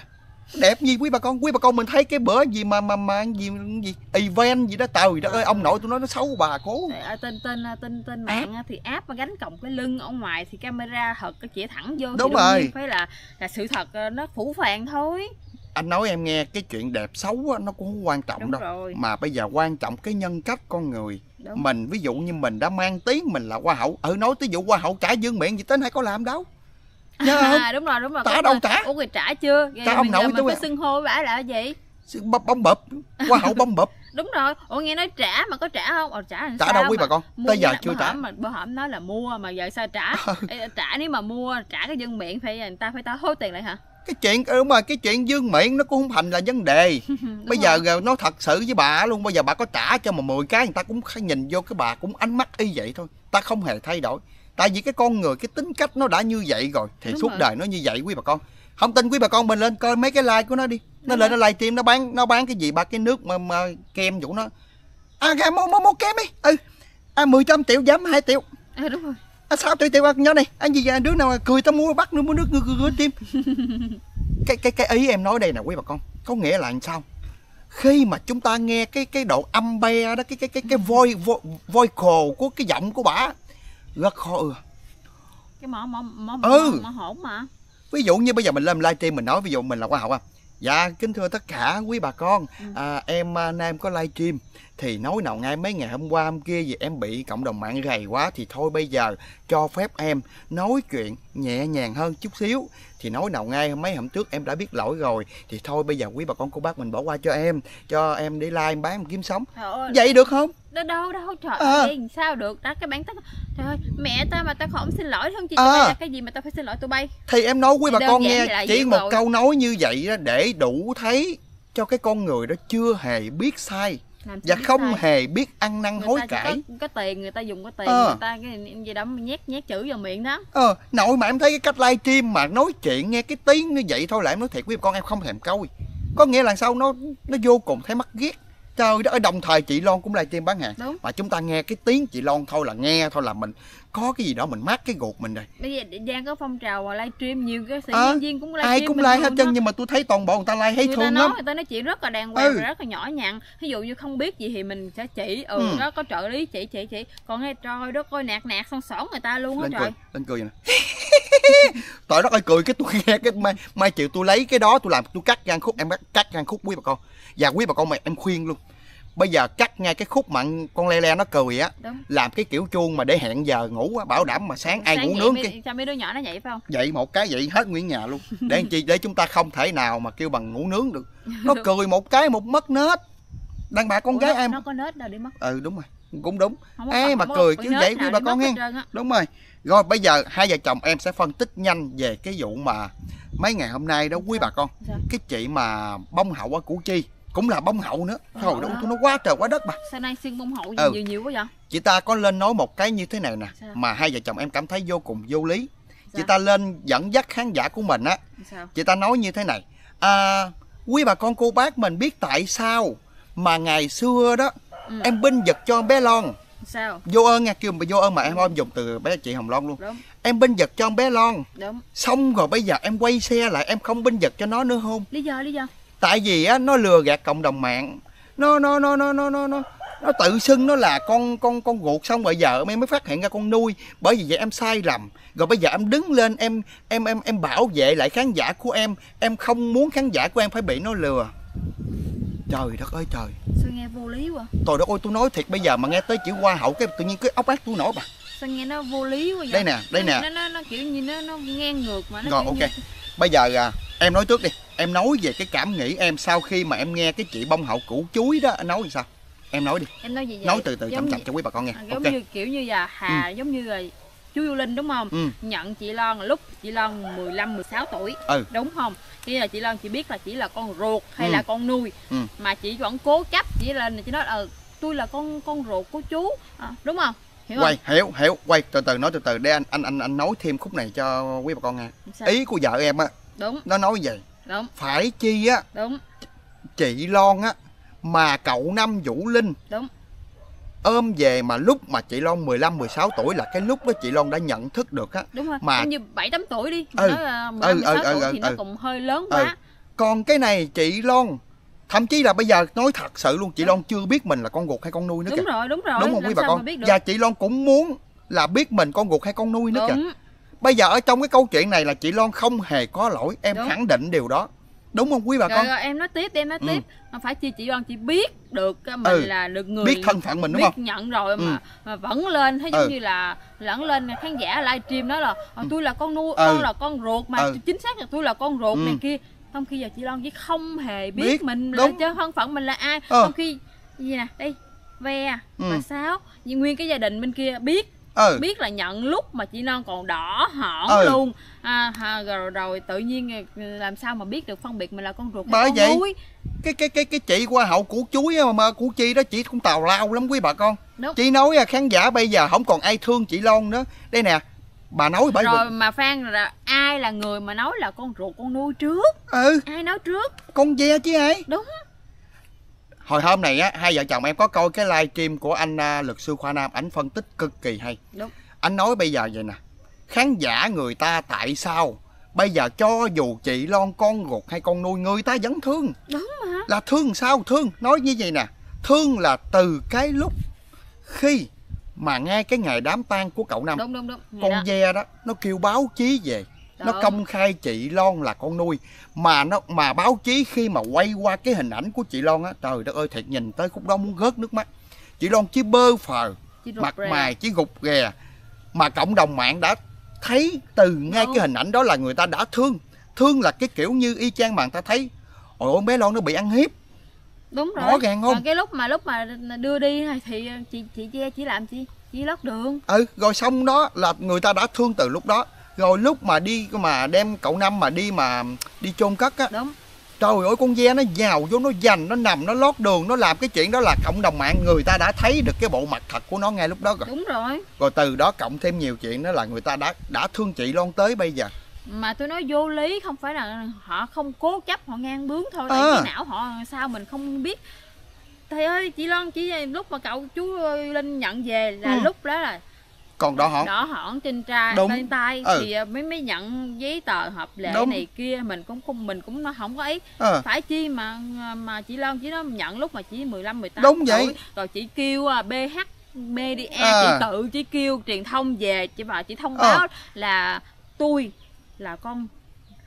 Đẹp gì quý bà con, quý bà con mình thấy cái bữa gì mà mà mà gì gì event gì đó trời đất ơi, ông nội tôi nói nó xấu bà cố. À, tên tên tên tên mạng à. Thì áp mà gánh còng cái lưng ở ngoài thì camera thật cái chỉ thẳng vô. Đúng rồi. Phải là là sự thật nó phủ phàng thôi. Anh nói em nghe cái chuyện đẹp xấu nó cũng không quan trọng. Đúng đâu rồi. Mà bây giờ quan trọng cái nhân cách con người. Đúng. Mình ví dụ như mình đã mang tiếng mình là hoa hậu, ừ nói ví dụ hoa hậu trả dương miệng gì tới hay có làm đâu. Nhớ không? À, đúng rồi đúng rồi. Trả đâu trả? Ủa người trả chưa? Trả ông nội tôi. Mình xưng hô bả là gì? Bông bập, hoa hậu bông bập. Đúng rồi. Ủa nghe nói trả mà có trả không? Ờ, trả làm trả sao đâu quý bà con. Tới giờ chưa trả. Mà bữa hổm nói là mua mà giờ sao trả? Ê, trả nếu mà mua trả cái dân miệng phải người ta phải ta hối tiền lại hả? Cái chuyện đúng rồi, cái chuyện dương miệng nó cũng không thành là vấn đề. Bây rồi. Giờ nó thật sự với bà luôn, bây giờ bà có trả cho mà mười cái người ta cũng nhìn vô cái bà cũng ánh mắt y vậy thôi. Ta không hề thay đổi. Tại vì cái con người, cái tính cách nó đã như vậy rồi thì đúng suốt rồi. Đời nó như vậy quý bà con. Không tin quý bà con mình lên coi mấy cái like của nó đi. Nó đúng lên rồi. Nó livestream nó bán nó bán cái gì ba cái nước mà, mà kem vụ nó. À ra mua mua mua kem đi. Ừ. À mười trăm triệu giảm hai triệu. À đúng rồi. À sáu triệu ăn nhớ này. Anh à, gì vậy đứa nào cười tao mua bắt nữa mua nước ngư ngư tim. Cái cái cái ý em nói đây nè quý bà con. Có nghĩa là làm sao? Khi mà chúng ta nghe cái cái độ âm be đó cái cái cái cái voice vocal của cái giọng của bả rất khó ưa. Cái mỏ mỏ mỏ, ừ. mỏ mỏ hổn mà. Ví dụ như bây giờ mình lên livestream mình nói ví dụ mình là khoa học không? Dạ kính thưa tất cả quý bà con, ừ. à, em nay em có livestream thì nói nào ngay mấy ngày hôm qua hôm kia vì em bị cộng đồng mạng rầy quá thì thôi bây giờ cho phép em nói chuyện nhẹ nhàng hơn chút xíu. Thì nói nào ngay mấy hôm trước em đã biết lỗi rồi thì thôi bây giờ quý bà con cô bác mình bỏ qua cho em, cho em đi like bán em kiếm sống. Ơi, vậy được không? Đâu đâu đâu trời à. Ơi sao được đó cái bản tắt. Trời ơi mẹ ta mà ta không xin lỗi không chị à. Tụi bay là cái gì mà ta phải xin lỗi tụi bay. Thì em nói quý thì bà con nghe chỉ một rồi. Câu nói như vậy đó để đủ thấy cho cái con người đó chưa hề biết sai. Và không sai. Hề biết ăn năn hối cải. Có, có tiền người ta dùng có tiền à. Người ta cái gì đó nhét nhét chữ vào miệng đó. Ờ à, nội mà em thấy cái cách livestream mà nói chuyện nghe cái tiếng như vậy thôi là em nói thiệt quý bà con em không thèm coi. Có nghĩa là sao nó nó vô cùng thấy mắc ghét. Trời đất ơi, đồng thời chị Loan cũng livestream bán hàng. Đúng. Mà chúng ta nghe cái tiếng chị Loan thôi là nghe thôi là mình có cái gì đó mình mát cái ruột mình rồi. Bây giờ đang có phong trào mà livestream nhiều cái sinh à, viên cũng livestream. Ai cũng like hết trơn nhưng mà tôi thấy toàn bộ người ta like thấy thương lắm. Người ta nói người ta nói chuyện rất là đàng hoàng ừ. và rất là nhỏ nhặn. Ví dụ như không biết gì thì mình sẽ chỉ ừ, ừ. đó có trợ lý chỉ chỉ chỉ. Còn nghe trời đất ơi nạt nạt xong sổ người ta luôn á trời. Cười, lên cười vậy nè. Trời đất ơi cười cái tôi nghe cái mai, mai chiều tôi lấy cái đó tôi làm tôi cắt ngang khúc em cắt ngang khúc quý bà con. Và quý bà con mày em khuyên luôn. Bây giờ cắt ngay cái khúc mà con le le nó cười á. Đúng. Làm cái kiểu chuông mà để hẹn giờ ngủ á, bảo đảm mà sáng, sáng ai ngủ nướng cái cho mấy đứa nhỏ nó vậy phải không? Vậy một cái vậy hết nguyên nhà luôn. Để làm chi để chúng ta không thể nào mà kêu bằng ngủ nướng được. Nó cười một cái một mất nết. Đàn bà con ủa gái nó, em. Nó có nết đâu để mất. Ừ đúng rồi. cũng đúng. Ê mà cười chứ vậy quý bà con nghe. Đúng rồi. Rồi bây giờ hai vợ chồng em sẽ phân tích nhanh về cái vụ mà mấy ngày hôm nay đó quý bà con. Cái chị mà bông hậu ở Củ Chi, cũng là bông hậu nữa. Thôi nó nó quá trời quá đất mà. Sao nay xuyên bông hậu nhiều nhiều quá vậy? Chị ta có lên nói một cái như thế này nè mà hai vợ chồng em cảm thấy vô cùng vô lý. Chị ta lên dẫn dắt khán giả của mình á. Chị ta nói như thế này: à, quý bà con cô bác mình biết tại sao mà ngày xưa đó ừ. em binh vực cho bé Lon sao? Vô ơn nha, kêu mà vô ơn mà em ôm dùng từ bé chị Hồng Loan luôn. Đúng. Em binh vực cho bé Lon. Đúng. Xong rồi bây giờ em quay xe lại em không binh vực cho nó nữa không? Lý do lý do? Tại vì á nó lừa gạt cộng đồng mạng. Nó nó nó nó nó nó nó nó tự xưng nó là con con con ruột, xong rồi giờ em mới phát hiện ra con nuôi. Bởi vì vậy em sai lầm. Rồi bây giờ em đứng lên em em em em bảo vệ lại khán giả của em. Em không muốn khán giả của em phải bị nó lừa. Trời đất ơi trời. Sao nghe vô lý quá. Trời đất ơi, tôi nói thiệt bây giờ mà nghe tới chữ hoa hậu cái tự nhiên cái óc ác tôi nổi bà. Sao nghe nó vô lý quá vậy? Đây nè, đây nè. Nó, nó, nó kiểu như nó, nó ngang ngược mà nó. Rồi ok. Như... Bây giờ à, em nói trước đi. Em nói về cái cảm nghĩ em sau khi mà em nghe cái chị bông hậu Củ Chuối đó nói sao? Em nói đi. Em nói gì vậy? Nói từ từ chậm chậm cho quý bà con nghe. À, giống okay. như kiểu như là Hà ừ. giống như là chú Vũ Linh đúng không? Ừ. Nhận chị Lon lúc chị Lon mười lăm mười sáu tuổi. Ừ. Đúng không? Khi là chị Lon chị biết là chỉ là con ruột hay ừ. là con nuôi. Ừ. Mà chị vẫn cố chấp chỉ là chị nói ờ tôi là con con ruột của chú. À, đúng không? Hiểu quay, không? Hiểu, hiểu. Quay từ từ nói từ từ để anh anh anh anh nói thêm khúc này cho quý bà con nghe. Sao? Ý của vợ em á. Đúng. Nó nói vậy. Đúng. Phải chi á. Đúng. Chị Lon á mà cậu năm Vũ Linh đúng ôm về mà lúc mà chị Lon mười lăm mười sáu tuổi là cái lúc đó chị Lon đã nhận thức được á. Đúng rồi. Mà như bảy tám tuổi đi ừ. nói mười lăm mười sáu ừ, tuổi ừ, thì ừ. nó cũng hơi lớn quá. Ừ. Còn cái này chị Lon thậm chí là bây giờ nói thật sự luôn chị đúng. Lon chưa biết mình là con ruột hay con nuôi nữa. Đúng kìa. Rồi đúng rồi. Đúng không quý bà con? Và chị Lon cũng muốn là biết mình con ruột hay con nuôi nữa đúng. Kìa. Bây giờ ở trong cái câu chuyện này là chị Lon không hề có lỗi, em đúng. Khẳng định điều đó. Đúng không quý bà rồi, con? Rồi em nói tiếp, em nói ừ. tiếp. Mà phải chi chị Lon chị biết được mình ừ. là được người biết thân phận mình đúng biết không? Biết nhận rồi mà ừ. mà vẫn lên thấy giống ừ. như là lẫn lên khán giả livestream đó là tôi là con nuôi, tôi ừ. là con ruột mà ừ. chính xác là tôi là con ruột ừ. này kia. Trong khi giờ chị Lon chỉ không hề biết, biết mình là chứ thân phận mình là ai. Trong ừ. khi gì nè, đây ve ừ. và sáo, nguyên cái gia đình bên kia biết. Ừ. Biết là nhận lúc mà chị Lon còn đỏ hỏn ừ. luôn à, à, rồi, rồi tự nhiên làm sao mà biết được phân biệt mình là con ruột hay con nuôi. Cái cái cái cái chị hoa hậu Củ Chuối mà Củ Chi đó chị cũng tào lao lắm quý bà con. Đúng. Chị nói khán giả bây giờ không còn ai thương chị Lon nữa. Đây nè, bà nói bởi rồi mà Phan là ai là người mà nói là con ruột con nuôi trước? Ừ. Ai nói trước? Con ve chứ ai? Đúng. Hồi hôm này á, hai vợ chồng em có coi cái live stream của anh uh, luật sư Khoa Nam, ảnh phân tích cực kỳ hay. Đúng. Anh nói bây giờ vậy nè, khán giả người ta tại sao bây giờ cho dù chị Lon con ruột hay con nuôi người ta vẫn thương. Đúng mà. Là thương sao? Thương, nói như vậy nè, thương là từ cái lúc khi mà ngay cái ngày đám tang của cậu Năm. Đúng, đúng, đúng. Con đó. Ve đó, nó kêu báo chí về. Nó công khai chị Lon là con nuôi. Mà nó mà báo chí khi mà quay qua cái hình ảnh của chị Lon á, trời đất ơi thiệt, nhìn tới khúc đó muốn gớt nước mắt. Chị Lon chỉ bơ phờ, mặt rè. Mày chỉ gục ghè. Mà cộng đồng mạng đã thấy từ ngay Đúng. Cái hình ảnh đó là người ta đã thương. Thương là cái kiểu như y chang mà người ta thấy ôi ôi bé Lon nó bị ăn hiếp. Đúng rồi. Rõ ràng không? Còn cái lúc mà lúc mà đưa đi thì chị chị che chỉ làm chi? Chỉ lót đường. Ừ, rồi xong đó là người ta đã thương từ lúc đó. Rồi lúc mà đi mà đem cậu Năm mà đi mà đi chôn cất á. Đúng. Trời ơi con ve nó vào vô nó dành, nó nằm, nó lót đường, nó làm cái chuyện đó là cộng đồng mạng người ta đã thấy được cái bộ mặt thật của nó ngay lúc đó rồi. Đúng rồi. Rồi từ đó cộng thêm nhiều chuyện đó là người ta đã đã thương chị Lon tới bây giờ. Mà tôi nói vô lý, không phải là họ không cố chấp, họ ngang bướng thôi. Tại à. Cái não họ sao mình không biết. Thầy ơi chị Lon chỉ lúc mà cậu chú Linh nhận về là ừ. lúc đó là còn đỏ hỏn đỏ hỏn trên trai trên tay ừ. thì mới mới nhận giấy tờ hợp lệ Đúng. Này kia mình cũng không mình cũng nó không có ý ừ. phải chi mà mà chị Lon chỉ nó nhận lúc mà chỉ mười lăm mười tám Đúng vậy. Tuổi rồi chị kêu bê hát media à. Chị tự chỉ kêu truyền thông về chị bảo chị thông báo à. Là tôi là con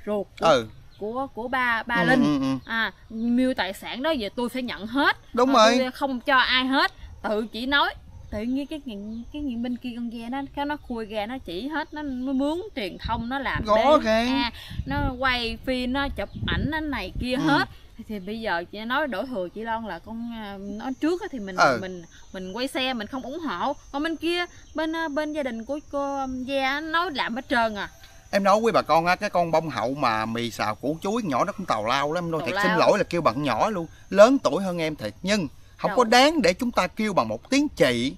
ruột của, ừ. của của ba ba ừ, Linh ừ, ừ. à mưu tài sản đó về tôi phải nhận hết. Đúng rồi, rồi. Không cho ai hết, tự chị nói. Tự nhiên cái nghiện cái nghiện bên kia con ve nó cái nó khui gà nó chỉ hết, nó nó mướn truyền thông, nó làm bé, à, nó quay phim, nó chụp ảnh nó này kia ừ. hết Thì bây giờ chị nói đổ thừa chị Loan là con nói trước thì mình ừ. mình mình quay xe mình không ủng hộ, còn bên kia bên bên gia đình của cô Gia nói làm hết trơn à. Em nói quý bà con á, cái con bông hậu mà mì xào củ chuối nhỏ nó cũng tào lao lắm. Nói thiệt xin lỗi là kêu bằng nhỏ luôn, lớn tuổi hơn em thiệt, nhưng không đâu có đáng để chúng ta kêu bằng một tiếng chị.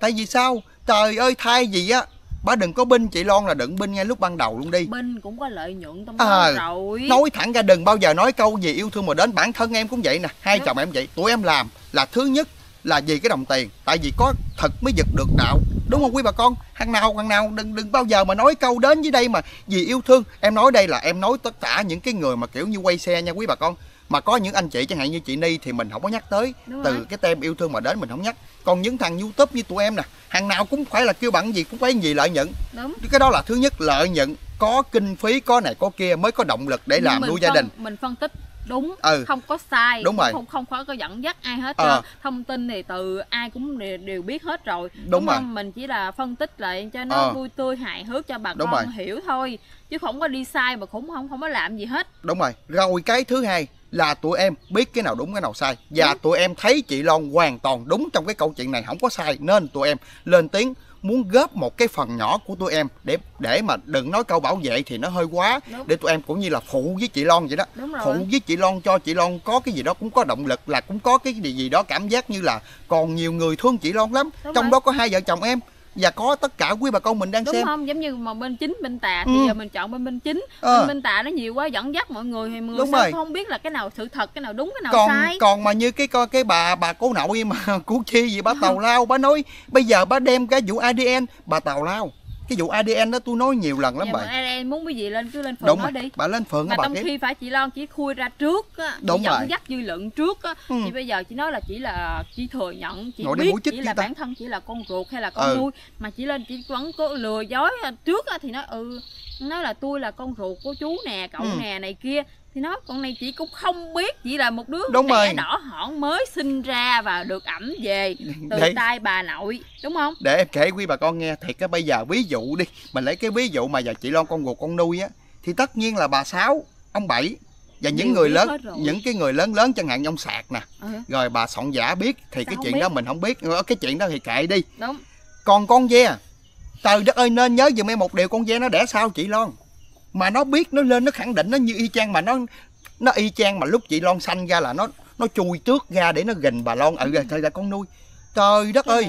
Tại vì sao? Trời ơi, thay gì á, bà đừng có binh chị Loan là đừng binh ngay lúc ban đầu luôn đi. Binh cũng có lợi nhuận trong à, rồi. Nói thẳng ra đừng bao giờ nói câu gì yêu thương mà đến. Bản thân em cũng vậy nè, hai đúng. Chồng em vậy. Tụi em làm là thứ nhất là vì cái đồng tiền. Tại vì có thật mới giật được đạo. Đúng không quý bà con? Hằng nào hằng nào đừng đừng bao giờ mà nói câu đến với đây mà vì yêu thương. Em nói đây là em nói tất cả những cái người mà kiểu như quay xe nha quý bà con. Mà có những anh chị chẳng hạn như chị Ni thì mình không có nhắc tới. Đúng từ rồi. Cái tem yêu thương mà đến mình không nhắc. Còn những thằng YouTube như tụi em nè, hàng nào cũng phải là kêu bằng gì cũng phải gì lợi nhuận. Đúng. Cái đó là thứ nhất, lợi nhuận có kinh phí có này có kia mới có động lực để làm nuôi gia đình. Mình phân tích đúng, ừ. không có sai, đúng rồi. Không không có dẫn dắt ai hết. À. Thông tin thì từ ai cũng đều, đều biết hết rồi. Đúng, đúng rồi. Không? Mình chỉ là phân tích lại cho nó à. vui tươi hài hước cho bà đúng con rồi. Hiểu thôi, chứ không có đi sai mà cũng không không có làm gì hết. Đúng rồi. Rồi cái thứ hai là tụi em biết cái nào đúng cái nào sai. Và đúng. Tụi em thấy chị Loan hoàn toàn đúng trong cái câu chuyện này, không có sai. Nên tụi em lên tiếng muốn góp một cái phần nhỏ của tụi em. Để để mà đừng nói câu bảo vệ thì nó hơi quá. Đúng. Để tụi em cũng như là phụ với chị Loan vậy đó. Phụ với chị Loan cho chị Loan có cái gì đó cũng có động lực. Là cũng có cái gì đó cảm giác như là còn nhiều người thương chị Loan lắm. Đúng trong rồi. Đó có hai vợ chồng em và có tất cả quý bà con mình đang đúng xem. Đúng không? Giống như mà bên chính bên tà thì ừ. giờ mình chọn bên bên chính. Ờ. Bên bên tà nó nhiều quá dẫn dắt mọi người thì người sao không biết là cái nào sự thật, cái nào đúng, cái nào còn, sai. Còn mà như cái coi cái bà bà cố nội mà cú chi gì bà tào lao, bà nói bây giờ bà đem cái vụ a đê en bà tào lao. Cái vụ a đê en đó tôi nói nhiều lần lắm bà. a đê en muốn cái gì lên cứ lên phường nói đi. Bà lên phường bà bà trong khi phải chị Loan chỉ khui ra trước á, dẫn dắt dư luận trước á. Ừ. Thì bây giờ chị nói là chỉ là chỉ thừa nhận, chỉ biết chỉ là ta. Bản thân chỉ là con ruột hay là con ừ. nuôi mà chỉ lên chỉ vẫn có lừa dối trước á, thì nói ừ nói là tôi là con ruột của chú nè, cậu ừ. nè này kia. Thì nói con này chị cũng không biết, chỉ là một đứa đúng trẻ rồi. Đỏ hỏn mới sinh ra và được ẵm về từ để... tay bà nội, đúng không? Để em kể quý bà con nghe thiệt á, bây giờ ví dụ đi, mình lấy cái ví dụ mà giờ chị Loan con ruột con nuôi á, thì tất nhiên là bà Sáu, ông Bảy và những điều người lớn, những cái người lớn lớn chẳng hạn như ông Sạc nè, ừ. rồi bà Sọn Giả biết thì sao cái chuyện biết? Đó mình không biết, cái chuyện đó thì kệ đi. Đúng. Còn con Ve, trời đất ơi nên nhớ giùm em một điều, con Ve nó đẻ sau chị Loan. Mà nó biết, nó lên nó khẳng định nó như y chang mà nó nó y chang mà lúc chị Loan sanh ra là nó nó chui trước ra để nó gình bà Loan ừ thôi là con nuôi. Trời đất ơi.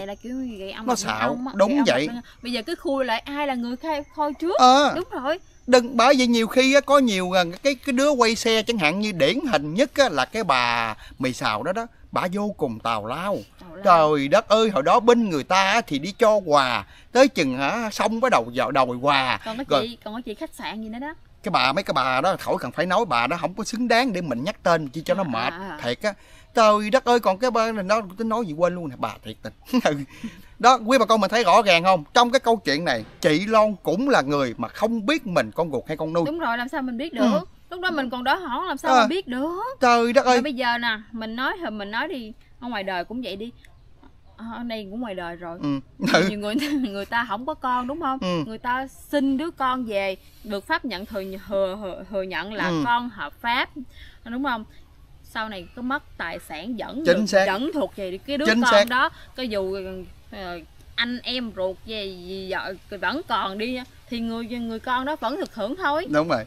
Nó xạo, đúng vậy. Bây giờ cứ khui lại ai là người khai khôi trước. À, đúng rồi. Đừng bởi vì nhiều khi có nhiều cái cái đứa quay xe chẳng hạn như điển hình nhất là cái bà mì xào đó đó, bà vô cùng tào lao. Trời đất ơi, hồi đó bên người ta thì đi cho quà tới chừng hả xong bắt đầu vào đòi quà. Còn có chị, còn có chị khách sạn gì nữa đó. Cái bà mấy cái bà đó khỏi cần phải nói, bà đó không có xứng đáng để mình nhắc tên chi cho à, nó mệt à, à. Thiệt á. Trời đất ơi, còn cái bên này nó tính nói gì quên luôn nè, bà thiệt tình. Đó, quý bà con mình thấy rõ ràng không? Trong cái câu chuyện này, chị Loan cũng là người mà không biết mình con ruột hay con nuôi. Đúng rồi, làm sao mình biết được. Ừ. Lúc đó mình còn đói hỏn làm sao à, mình biết được. Trời đất ơi. Mà bây giờ nè, mình nói thì mình nói đi, ở ngoài đời cũng vậy đi. Ở đây cũng ngoài đời rồi ừ. Ừ. Nhiều người người ta không có con đúng không ừ. Người ta xin đứa con về được pháp nhận thừa thừa, thừa, thừa nhận là ừ. con hợp pháp đúng không, sau này có mất tài sản dẫn được, dẫn thuộc về cái đứa chính con xác. Đó cái dù anh em ruột về vợ vẫn còn đi thì người người con đó vẫn được hưởng thôi. Đúng rồi,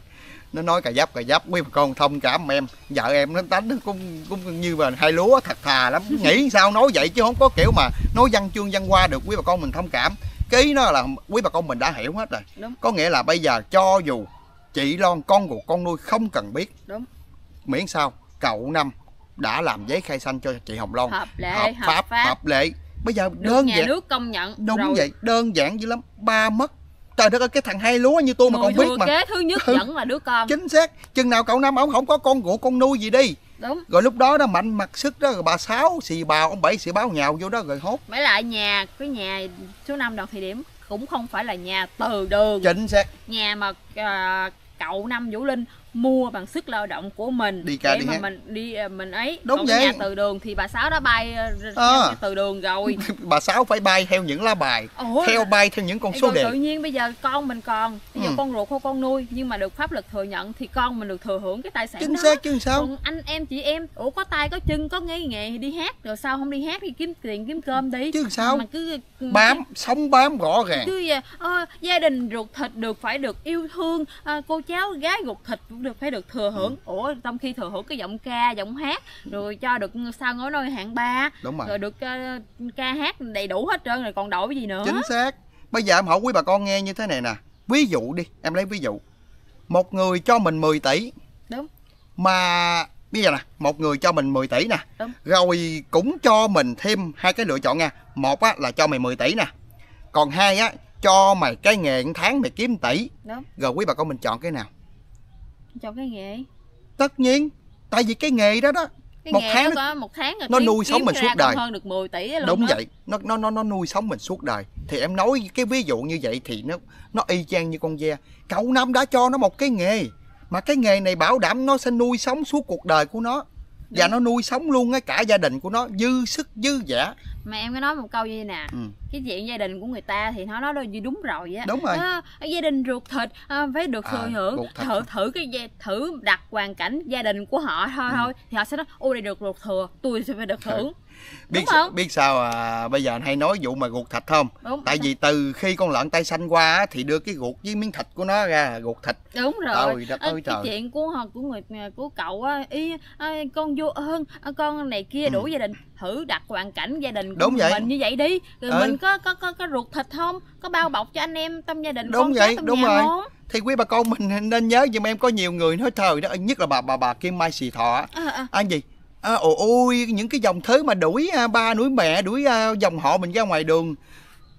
nó nói cà giáp cà giáp quý bà con thông cảm em, vợ em nó tánh nó cũng cũng như là hai lúa thật thà lắm, nghĩ sao nói vậy chứ không có kiểu mà nói văn chương văn hoa được. Quý bà con mình thông cảm, cái ý nó là quý bà con mình đã hiểu hết rồi. Đúng. Có nghĩa là bây giờ cho dù chị Loan con của con nuôi không cần biết. Đúng. Miễn sao cậu Năm đã làm giấy khai sinh cho chị Hồng Loan hợp lệ, hợp pháp, hợp pháp hợp lệ. Bây giờ được đơn nhà giản nước công nhận đúng rồi. Vậy đơn giản dữ lắm, ba mất. Trời đất ơi, cái thằng hai lúa như tôi mà người còn biết mà kế thứ nhất vẫn là đứa con. Chính xác. Chừng nào cậu Năm ổng không có con ruột con nuôi gì đi. Đúng. Rồi lúc đó nó mạnh mặc sức đó, rồi bà Sáu xì bào, ông Bảy xì báo nhào vô đó rồi hốt. Mấy lại nhà, cái nhà số Năm Đoàn Thị Điểm cũng không phải là nhà từ đường. Chính xác. Nhà mà uh, cậu Năm Vũ Linh mua bằng sức lao động của mình đi để mà hát. Mình đi mình ấy. Đúng. Còn vậy, nhà từ đường thì bà Sáu đã bay à. Từ đường rồi. Bà Sáu phải bay theo những lá bài. Ủa? Theo bay theo những con số đề. Tự nhiên bây giờ con mình còn bây giờ ừ. con ruột của con nuôi nhưng mà được pháp luật thừa nhận thì con mình được thừa hưởng cái tài sản. Chính đó. Xác chứ sao? Còn anh em chị em ủa có tay có chân có nghề nghề đi hát rồi sao không đi hát đi kiếm tiền kiếm cơm đi chứ sao mà cứ bám cái... sống bám rõ ràng chứ vậy, à, gia đình ruột thịt được phải được yêu thương, à, cô cháu gái ruột thịt cũng được phải được thừa hưởng. Ủa ừ. trong khi thừa hưởng cái giọng ca giọng hát rồi cho được sao ngồi nói hạng ba rồi. Rồi được uh, ca hát đầy đủ hết trơn rồi còn đổi cái gì nữa. Chính xác. Bây giờ em hỏi quý bà con nghe như thế này nè, ví dụ đi, em lấy ví dụ một người cho mình mười tỷ. Đúng. Mà bây giờ nè, một người cho mình mười tỷ nè. Đúng. Rồi cũng cho mình thêm hai cái lựa chọn nha. Một á, là cho mày mười tỷ nè. Còn hai á, cho mày cái nghề tháng mày kiếm tỷ. Đúng. Rồi quý bà con mình chọn cái nào? Chọn cái nghề. Tất nhiên, tại vì cái nghề đó đó cái một, nghề tháng nó, có một tháng nó nuôi sống mình suốt đời hơn được mười tỷ luôn. Đúng đó. Vậy, nó, nó nó nó nuôi sống mình suốt đời. Thì em nói cái ví dụ như vậy thì nó nó y chang như con ve. Cậu Năm đã cho nó một cái nghề mà cái nghề này bảo đảm nó sẽ nuôi sống suốt cuộc đời của nó. Đúng. Và nó nuôi sống luôn cái cả gia đình của nó dư sức dư dả. Mà em có nói một câu như vậy nè, ừ. cái chuyện gia đình của người ta thì nó nói đúng rồi á. Đúng rồi. À, gia đình ruột thịt à, phải được thừa à, hưởng. Thử thử cái thử đặt hoàn cảnh gia đình của họ thôi ừ. thôi thì họ sẽ nói ôi đây được ruột thừa, tôi sẽ phải được hưởng. Biết không? Biết sao à, bây giờ anh hay nói vụ mà ruột thịt không? Đúng, tại vì từ khi con lợn tay xanh qua á, thì đưa cái ruột với miếng thịt của nó ra ruột thịt. Đúng rồi. Đất à, ơi, cái trời. Chuyện của họ của người của cậu á, ý à, con vô ơn con này kia đủ ừ. gia đình thử đặt hoàn cảnh gia đình của đúng vậy. Mình như vậy đi rồi ừ. mình có, có có có ruột thịt không, có bao bọc cho anh em trong gia đình đúng con vậy trong đúng nhà rồi không? Thì quý bà con mình nên nhớ giùm em, có nhiều người nói thời đó nhất là bà bà bà Kim Mai Xì Thọ á à, à. À, gì à, ồ ôi những cái dòng thứ mà đuổi à, ba đuổi mẹ đuổi à, dòng họ mình ra ngoài đường.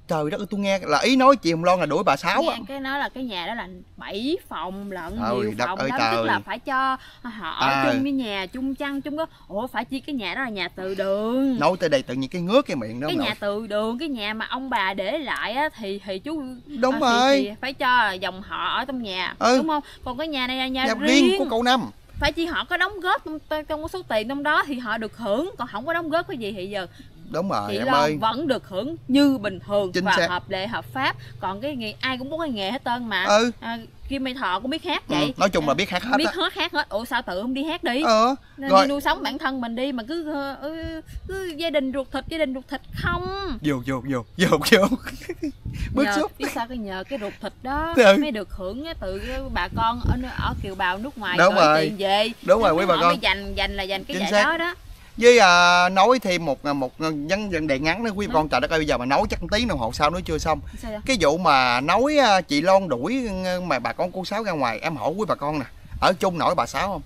Trời đất ơi, tôi nghe là ý nói chị Hồng Loan là đuổi bà Sáu á. Cái nói là cái nhà đó là bảy phòng lận ôi, nhiều đất phòng ơi, lắm trời. Tức là phải cho họ à. Chung với nhà chung chăn chung đó. Ủa phải chi cái nhà đó là nhà từ đường. Nói tới đây tự nhiên cái ngước cái miệng đó. Cái nhà rồi. Từ đường, cái nhà mà ông bà để lại á thì thì chú đúng à, rồi. Thì, thì phải cho dòng họ ở trong nhà ừ. đúng không? Còn cái nhà này là nhà, nhà riêng của cậu Năm. Phải chi họ có đóng góp trong, trong số tiền trong đó thì họ được hưởng, còn không có đóng góp cái gì thì giờ đúng rồi chị em ơi vẫn được hưởng như bình thường. Chính và xác. Hợp lệ hợp pháp. Còn cái nghề ai cũng muốn cái nghề hết trơn mà ừ. à, Kim Mai Thọ cũng biết hát vậy ừ. nói chung là biết hát hết biết hết hát hết. Ủa sao tự không đi hát đi ừ. rồi. Đi nuôi sống bản thân mình đi mà cứ, cứ, cứ gia đình ruột thịt gia đình ruột thịt không vô vô vô vô vô bức xúc. Biết sao cái nhờ cái ruột thịt đó ừ. mới được hưởng từ bà con ở ở kiều bào nước ngoài đúng rồi tiền về đúng rồi quý bà con dành dành là dành cái giải đó đó. Với à, nói thêm một một vấn đề ngắn nữa quý con. Trời đất ơi, bây giờ mà nói chắc tí đồng hồ sau nó chưa xong. Cái vụ mà nói chị Loan đuổi mà bà con cô Sáu ra ngoài, em hỏi quý bà con nè, ở chung nổi bà Sáu không?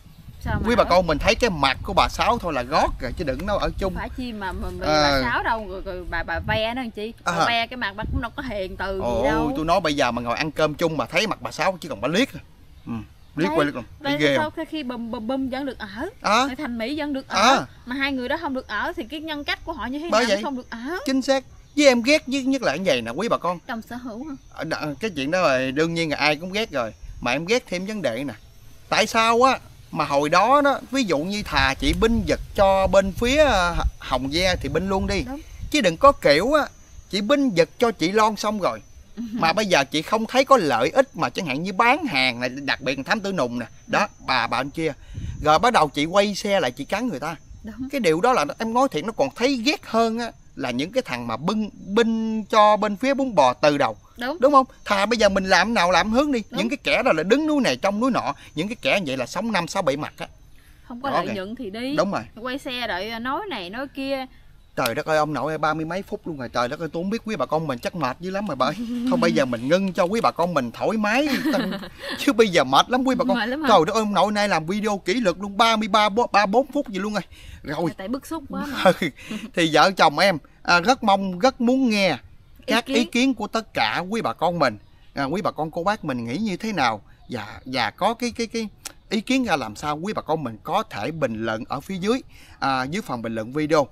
Quý bà con mình thấy cái mặt của bà Sáu thôi là gót rồi chứ đừng nói ở chung. Phải chi mà, mà, mà à. Bà Sáu đâu rồi, rồi bà bà ve nó chị bà à. Ve cái mặt bà cũng đâu có hiền từ ồ, gì đâu. Tôi nói bây giờ mà ngồi ăn cơm chung mà thấy mặt bà Sáu chứ còn bà liếc rồi. Ừ. Đây, sau khi bùm bùm bùm vẫn được ở à. Thành Mỹ vẫn được ở à. Mà hai người đó không được ở thì cái nhân cách của họ như thế nào không được ở. Chính xác. Với em ghét nhất, nhất là cái vậy nè quý bà con, đồng sở hữu hả? Cái chuyện đó là đương nhiên là ai cũng ghét rồi. Mà em ghét thêm vấn đề nè, tại sao á mà hồi đó đó ví dụ như thà chị binh giật cho bên phía Hồng Ve thì binh luôn đi. Đúng. Chứ đừng có kiểu á chị binh giật cho chị Loan xong rồi mà bây giờ chị không thấy có lợi ích mà chẳng hạn như bán hàng này, đặc biệt Thám Tử Nùng nè đó bà bà anh kia rồi bắt đầu chị quay xe lại chị cắn người ta. Đúng. Cái điều đó là em nói thiệt nó còn thấy ghét hơn á là những cái thằng mà bưng binh cho bên phía bún bò từ đầu. Đúng, đúng không? Thà bây giờ mình làm nào làm hướng đi. Đúng. Những cái kẻ đó là đứng núi này trong núi nọ, những cái kẻ như vậy là sống năm sáu bảy mặt á, không có đó lợi kìa. Nhuận thì đi đúng rồi quay xe đợi nói này nói kia. Trời đất ơi ông nội ba mươi mấy phút luôn rồi. Trời đất ơi tôi không biết quý bà con mình chắc mệt dữ lắm rồi bởi. Thôi bây giờ mình ngưng cho quý bà con mình thoải mái tăng... Chứ bây giờ mệt lắm quý bà con. Trời đất ơi ông nội nay làm video kỷ luật luôn ba mươi ba, ba mươi bốn phút gì luôn rồi. Rồi. Tại bức xúc quá mà. Thì vợ chồng em à, rất mong rất muốn nghe các ý kiến, ý kiến của tất cả quý bà con mình à, quý bà con cô bác mình nghĩ như thế nào và và có cái cái cái ý kiến ra làm sao. Quý bà con mình có thể bình luận ở phía dưới à, dưới phần bình luận video.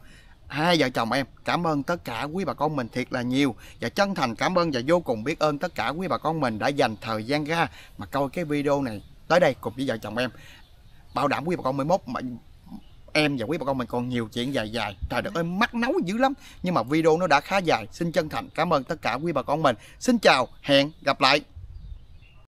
Hai vợ chồng em cảm ơn tất cả quý bà con mình thiệt là nhiều và chân thành cảm ơn và vô cùng biết ơn tất cả quý bà con mình đã dành thời gian ra mà coi cái video này tới đây cùng với vợ chồng em. Bảo đảm quý bà con mười mốt mà em và quý bà con mình còn nhiều chuyện dài dài. Trời đất ơi, mắc nấu dữ lắm. Nhưng mà video nó đã khá dài. Xin chân thành cảm ơn tất cả quý bà con mình. Xin chào, hẹn gặp lại.